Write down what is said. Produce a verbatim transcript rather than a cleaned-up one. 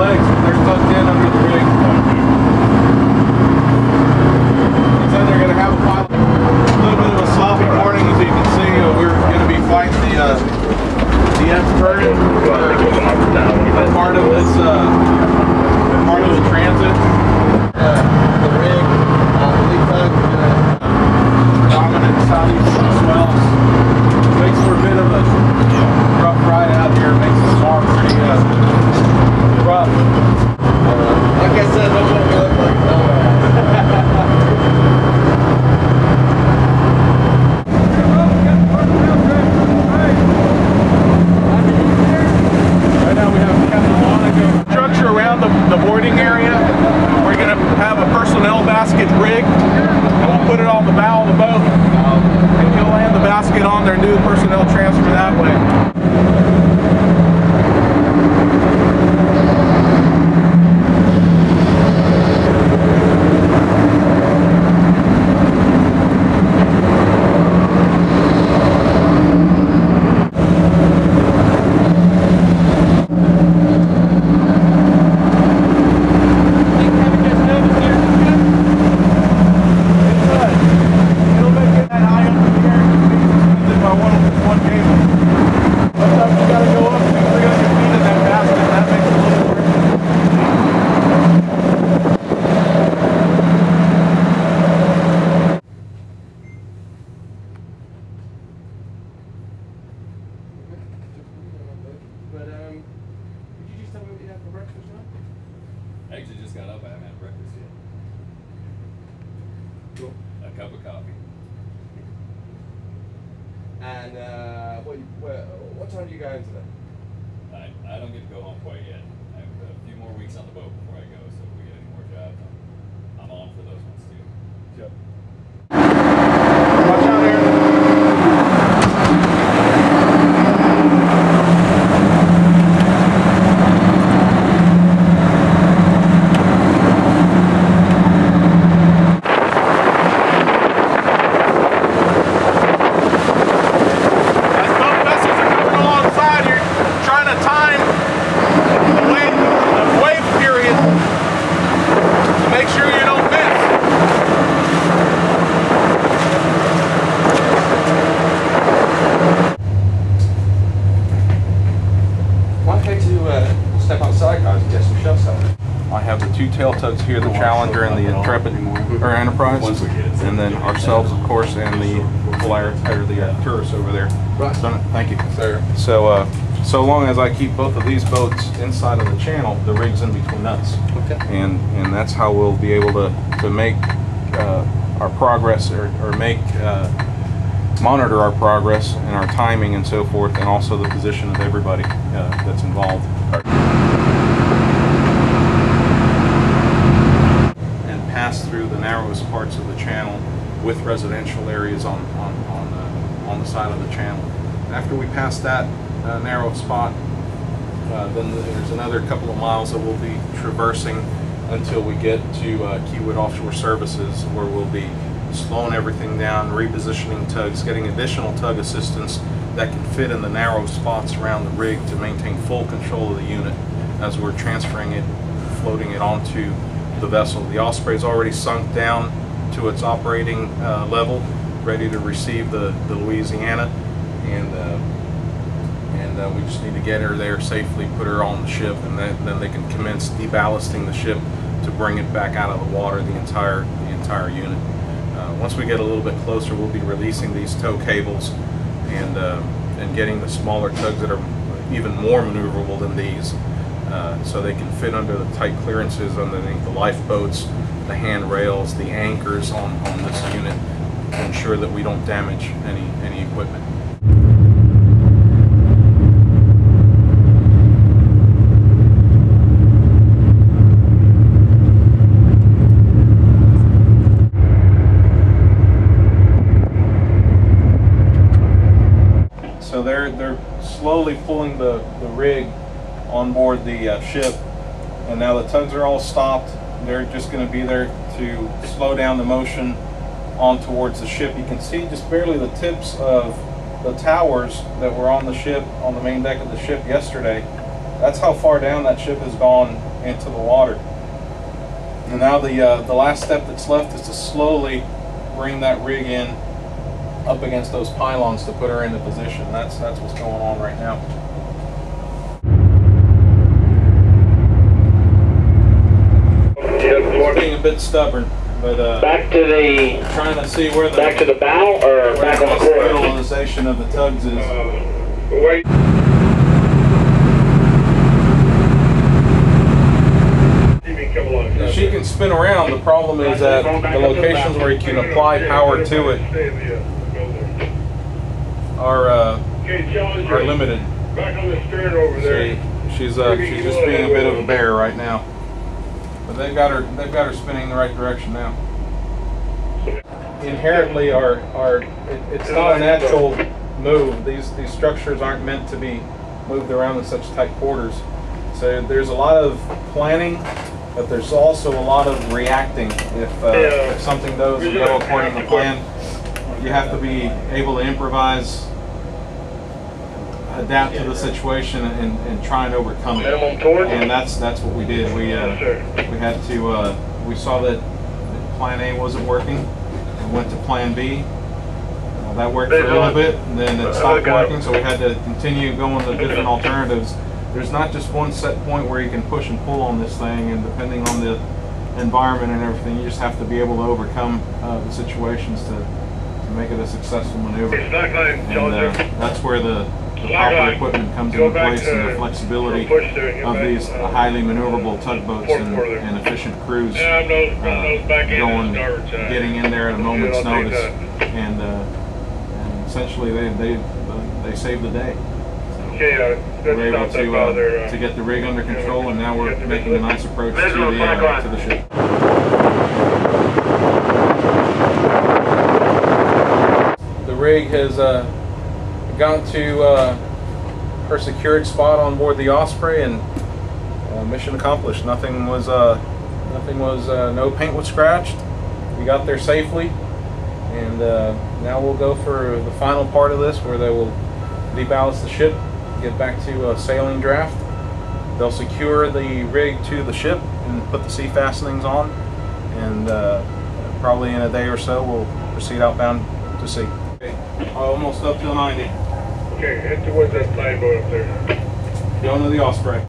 legs. They're tucked in under the rig. He said they're going to have a pilot. A little bit of a sloppy morning, as you can see. Uh, we're going to be flying the uh, the Enterprise. We're part of this uh, part of the transit. Uh, the rig, uh, the lead tug, uh, dominant southeast swells. Makes for a bit of a rough ride out here. Makes the storm pretty uh, rough. Uh, like I said, that's what we look like. Right now we have Captain Monica. Structure around the, the boarding area. We're going to have a personnel basket rigged, and we'll put it on the bow of the boat, um, and he'll land the basket on their new personnel transfer that way. And uh, what, what, what time do you go home today? I, I don't get to go home quite yet. I have a few more weeks on the boat before I go, so if we get any more jobs, I'm, I'm on for those ones too. Yep. Watch out here. Here, the Challenger and the Intrepid, or Enterprise, and then ourselves, of course, and the flyer, or the uh, tourists over there. Done it. Thank you. Sir. So, uh, so long as I keep both of these boats inside of the channel, the rig's in between us, okay. and and that's how we'll be able to to make uh, our progress, or or make uh, monitor our progress and our timing and so forth, and also the position of everybody uh, that's involved. Through the narrowest parts of the channel with residential areas on, on, on, the, on the side of the channel. And after we pass that uh, narrow spot, uh, then there's another couple of miles that we'll be traversing until we get to uh, Keywood Offshore Services, where we'll be slowing everything down, repositioning tugs, getting additional tug assistance that can fit in the narrow spots around the rig to maintain full control of the unit as we're transferring it, floating it onto the vessel. The Osprey's already sunk down to its operating uh, level, ready to receive the, the Louisiana, and uh, and uh, we just need to get her there safely, put her on the ship, and then, then they can commence deballasting the ship to bring it back out of the water, the entire the entire unit. Uh, once we get a little bit closer, we'll be releasing these tow cables and uh, and getting the smaller tugs that are even more maneuverable than these. Uh, so they can fit under the tight clearances underneath the lifeboats, the handrails, the anchors on, on this unit, to ensure that we don't damage any, any equipment. So they're, they're slowly pulling the, the rig on board the uh, ship, and now the tugs are all stopped. They're just going to be there to slow down the motion on towards the ship. You can see just barely the tips of the towers that were on the ship, on the main deck of the ship yesterday. That's how far down that ship has gone into the water. And now the, uh, the last step that's left is to slowly bring that rig in up against those pylons to put her into position. That's, that's what's going on right now. It's being a bit stubborn, but uh, back to the trying to see where the back to the bow or back on the course. Stabilization of the tugs is. Uh, wait. She can spin around. The problem is that the locations where you can apply power to it are uh, are limited. Back on the stern over there. She's uh, she's just being a bit of a bear right now. But they've got her they've got her spinning in the right direction now. Inherently our our it, it's not a natural move. These these structures aren't meant to be moved around in such tight quarters. So there's a lot of planning, but there's also a lot of reacting. If, uh, if something doesn't go according to plan, you have to be able to improvise, adapt to the situation, and, and try and overcome it. And that's that's what we did. We uh, we had to uh, we saw that plan A wasn't working, and went to plan B. Well, that worked for a little bit, and then it stopped working. So we had to continue going to different alternatives. There's not just one set point where you can push and pull on this thing, and depending on the environment and everything, you just have to be able to overcome uh, the situations to, to make it a successful maneuver. And uh, that's where the, the proper equipment comes into place, and the flexibility of these highly maneuverable tugboats and, and efficient crews uh, going, getting in there at a moment's notice, and, uh, and essentially they they they save the day. We're able to, uh, to get the rig under control, and now we're making a nice approach to the, uh, to the ship. The rig has uh, gone to uh, her secured spot on board the Osprey, and uh, mission accomplished. Nothing was, uh, nothing was, uh, no paint was scratched. We got there safely, and uh, now we'll go for the final part of this, where they will debalance the ship, get back to a sailing draft. They'll secure the rig to the ship and put the sea fastenings on, and uh, probably in a day or so we'll proceed outbound to sea. Okay, almost up to ninety. Okay, head towards that flying boat up there. Going to the Osprey.